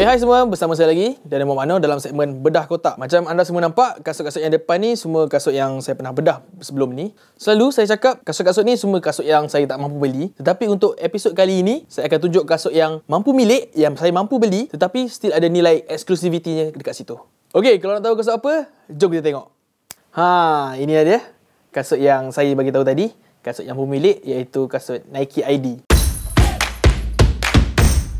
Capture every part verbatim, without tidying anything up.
Okay, hai semua, bersama saya lagi Danial Mano dalam segmen bedah kotak. Macam anda semua nampak, kasut-kasut yang depan ni semua kasut yang saya pernah bedah sebelum ni. Selalu saya cakap kasut-kasut ni semua kasut yang saya tak mampu beli. Tetapi untuk episod kali ini, saya akan tunjuk kasut yang mampu milik, yang saya mampu beli tetapi still ada nilai eksklusivitinya dekat situ. Okay, kalau nak tahu kasut apa, jom kita tengok. Ha, ini dia kasut yang saya bagi tahu tadi, kasut yang mampu milik iaitu kasut Nike I D.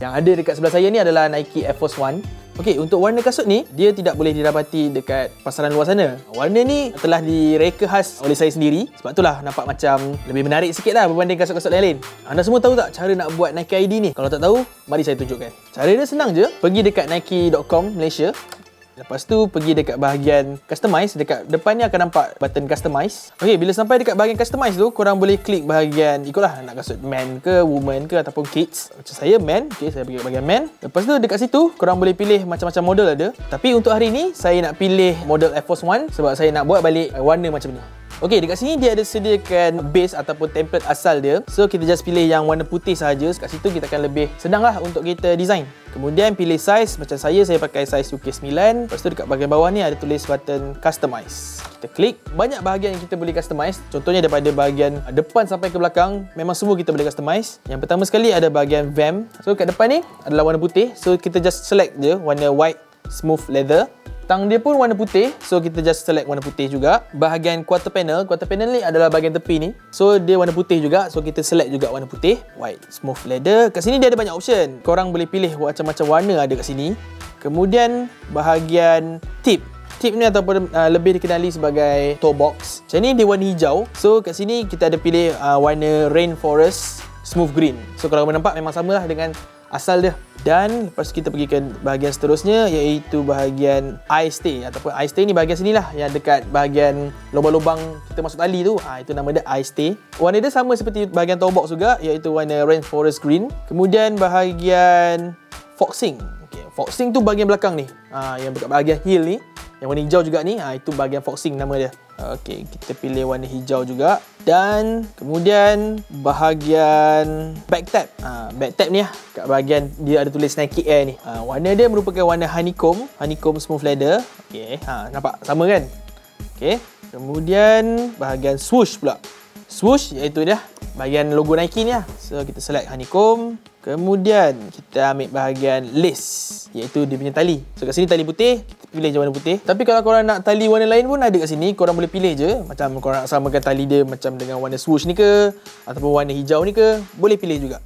Yang ada dekat sebelah saya ni adalah Nike Air Force one. Okey, untuk warna kasut ni, dia tidak boleh didapati dekat pasaran luar sana. Warna ni telah direka khas oleh saya sendiri. Sebab itulah nampak macam lebih menarik sikit lah berbanding kasut-kasut lain-lain. Anda semua tahu tak cara nak buat Nike I D ni? Kalau tak tahu, mari saya tunjukkan. Cara dia senang je. Pergi dekat nike dot com Malaysia. Lepas tu pergi dekat bahagian customize. Dekat depan ni akan nampak button customize. Okey, bila sampai dekat bahagian customize tu, korang boleh klik bahagian ikutlah nak kasut men ke, woman ke ataupun kids. Macam saya men, okey saya pergi bahagian men. Lepas tu dekat situ korang boleh pilih macam-macam model ada. Tapi untuk hari ni saya nak pilih model Air Force one sebab saya nak buat balik warna macam ni. Okey, dekat sini dia ada sediakan base ataupun template asal dia. So kita just pilih yang warna putih sahaja. Dekat situ kita akan lebih senanglah untuk kita design. Kemudian pilih saiz, macam saya saya pakai saiz U K sembilan. Lepas tu dekat bahagian bawah ni ada tulis button customize. Kita klik, banyak bahagian yang kita boleh customize. Contohnya daripada bahagian depan sampai ke belakang, memang semua kita boleh customize. Yang pertama sekali ada bahagian vamp. So kat depan ni adalah warna putih. So kita just select je warna white smooth leather. Tang dia pun warna putih, so kita just select warna putih juga. Bahagian quarter panel, quarter panel ni adalah bahagian tepi ni. So dia warna putih juga, so kita select juga warna putih. White, smooth leather. Kat sini dia ada banyak option. Korang boleh pilih macam-macam warna ada kat sini. Kemudian bahagian tip. Tip ni ataupun uh, lebih dikenali sebagai toe box. Macam ni dia warna hijau. So kat sini kita ada pilih uh, warna rainforest, smooth green. So kalau nampak memang samalah dengan asal dia. Dan lepas kita pergi ke bahagian seterusnya iaitu bahagian eye stay ataupun eye stay ni bahagian sinilah yang dekat bahagian lubang-lubang kita masuk tali tu. Ha, itu nama dia eye stay. Warna dia sama seperti bahagian toe box juga iaitu warna rainforest green. Kemudian bahagian foxing. Okey, foxing tu bahagian belakang ni. Ha, yang dekat bahagian heel ni, yang warna hijau juga ni, ha, itu bahagian foxing nama dia. Okey, kita pilih warna hijau juga. Dan kemudian bahagian back tab. Ha, back tab ni lah, kat bahagian dia ada tulis Nike Air ni. Ha, warna dia merupakan warna honeycomb, honeycomb smooth leather. Okey, ha, nampak sama kan? Okey, kemudian bahagian swoosh pula. Swoosh iaitu dia bahagian logo Nike ni lah. So kita select honeycomb. Kemudian kita ambil bahagian lace iaitu dia punya tali. So kat sini tali putih, pilih je warna putih. Tapi kalau korang nak tali warna lain pun ada kat sini. Korang boleh pilih je. Macam korang nak samakan tali dia macam dengan warna swoosh ni ke ataupun warna hijau ni ke, boleh pilih juga.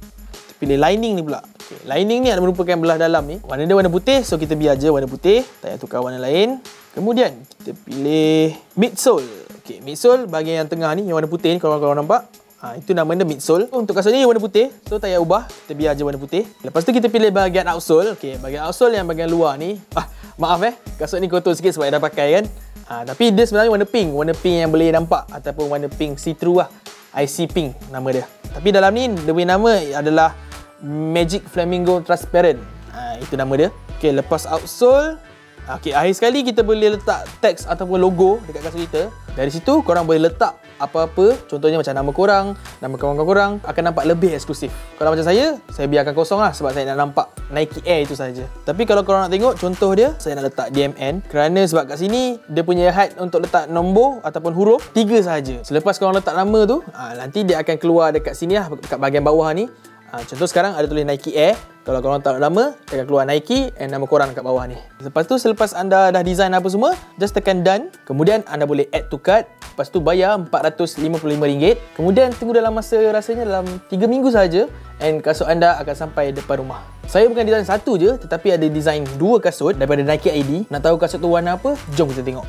Pilih lining ni pula. Okay, lining ni ada merupakan belah dalam ni. Warna dia warna putih, so kita biar je warna putih. Tak payah tukar warna lain. Kemudian kita pilih midsole. Okay, midsole bahagian yang tengah ni, yang warna putih ni kalau korang nampak. Ha, itu nama dia midsole. Untuk kasut ni warna putih, so tak payah ubah, kita biar je warna putih. Lepas tu kita pilih bahagian outsole. Okey, bahagian outsole yang bahagian luar ni. Ah, maaf eh, kasut ni kotor sikit sebab dah pakai kan. Ha, tapi dia sebenarnya warna pink, warna pink yang boleh nampak ataupun warna pink see through lah. I C pink nama dia. Tapi dalam ni dia punya nama adalah Magic Flamingo Transparent. Ha, itu nama dia. Okey, lepas outsole, okey, akhir sekali kita boleh letak teks ataupun logo dekat kasut kita. Dari situ, korang boleh letak apa-apa. Contohnya macam nama korang, nama kawan-kawan korang, akan nampak lebih eksklusif. Kalau macam saya, saya biarkan kosong lah sebab saya nak nampak Nike Air itu saja. Tapi kalau korang nak tengok, contoh dia, saya nak letak D M N. Kerana sebab kat sini, dia punya had untuk letak nombor ataupun huruf, tiga sahaja. Selepas korang letak nama tu, nanti dia akan keluar dekat sini lah, dekat bahagian bawah ni. Contoh sekarang ada tulis Nike Air. Kalau korang tak ada nama, dia akan keluar Nike and nama korang dekat bawah ni. Lepas tu, selepas anda dah design apa semua, just tekan done. Kemudian anda boleh add to cart. Lepas tu bayar empat ratus lima puluh lima ringgit. Kemudian tunggu dalam masa rasanya dalam tiga minggu saja, and kasut anda akan sampai depan rumah. Saya bukan design satu je, tetapi ada design dua kasut daripada Nike I D. Nak tahu kasut tu warna apa? Jom kita tengok.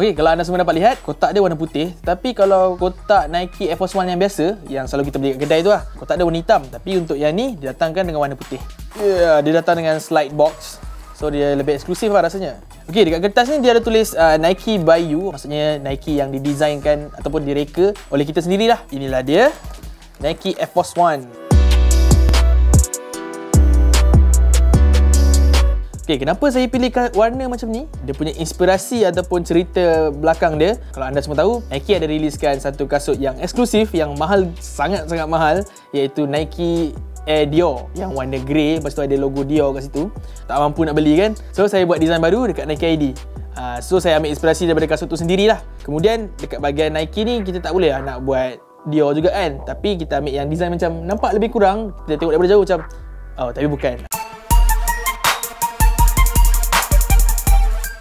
Okey, kalau anda semua dapat lihat, kotak dia warna putih. Tapi kalau kotak Nike Air Force one yang biasa, yang selalu kita beli kat kedai tu lah, kotak dia warna hitam. Tapi untuk yang ni, dia datangkan dengan warna putih. Yeah, dia datang dengan slide box. So, dia lebih eksklusif lah rasanya. Okey, dekat kertas ni dia ada tulis uh, Nike by you. Maksudnya, Nike yang didesainkan ataupun direka oleh kita sendirilah. Inilah dia, Nike Air Force one. Okay, kenapa saya pilih warna macam ni? Dia punya inspirasi ataupun cerita belakang dia. Kalau anda semua tahu, Nike ada riliskan satu kasut yang eksklusif, yang mahal, sangat-sangat mahal, iaitu Nike Air Dior yang warna grey, lepas tu ada logo Dior kat situ. Tak mampu nak beli kan, so saya buat design baru dekat Nike I D. uh, So saya ambil inspirasi daripada kasut tu sendirilah. Kemudian dekat bahagian Nike ni kita tak boleh lah nak buat Dior juga kan, tapi kita ambil yang design macam nampak lebih kurang, kita tengok daripada jauh macam oh tapi bukan.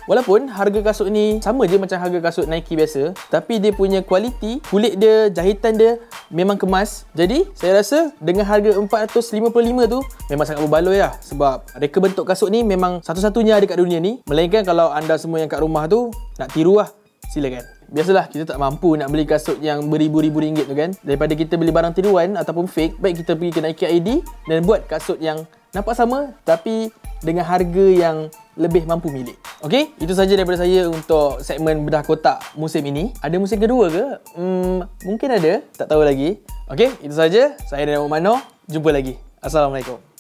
Walaupun harga kasut ni sama je macam harga kasut Nike biasa, tapi dia punya kualiti, kulit dia, jahitan dia memang kemas. Jadi saya rasa dengan harga empat ratus lima puluh lima ringgit tu memang sangat berbaloi lah. Sebab reka bentuk kasut ni memang satu-satunya dekat dunia ni. Melainkan kalau anda semua yang kat rumah tu nak tiru lah, silakan. Biasalah kita tak mampu nak beli kasut yang beribu-ribu ringgit tu kan. Daripada kita beli barang tiruan ataupun fake, baik kita pergi ke Nike I D dan buat kasut yang nampak sama tapi dengan harga yang lebih mampu milik. Okey, itu saja daripada saya untuk segmen bedah kotak musim ini. Ada musim kedua ke? Hmm, mungkin ada, tak tahu lagi. Okey, itu saja. Saya Danial Mano, jumpa lagi. Assalamualaikum.